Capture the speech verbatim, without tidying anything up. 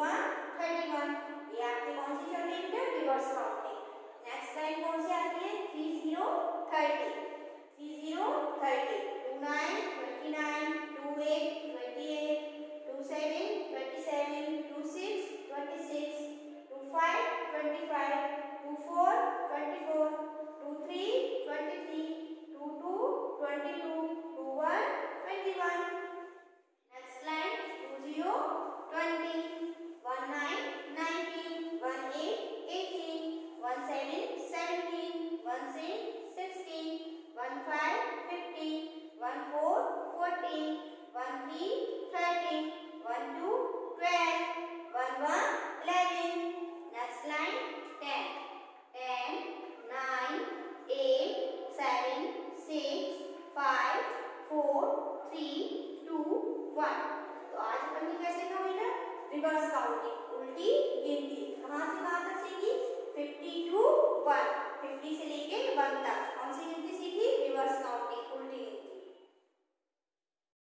Thirty one, ये आपकी कौन सी चल रही है? Reverse counting. नेक्स्ट लाइन कौन सी आती है? Thirty, thirty, twenty nine, twenty nine, twenty eight, twenty eight, twenty seven, twenty seven, twenty six, twenty six, twenty five, twenty five, twenty four, twenty four, twenty three, twenty three, twenty two, twenty two, twenty one, twenty one. Next line two zero, twenty, nineteen, nineteen, eighteen, eighteen, seventeen, seventeen, sixteen, sixteen, fifteen, fifteen, fourteen, fourteen, thirteen, thirteen, two, twelve, eleven, eleven. Next line ten, ten, nine, eight, seven, six, five, four, three, two, one. तो आज अपन कैसे करेंगे reverse counting, उल्टी गिनती। कहाँ से कहाँ तक सीखी?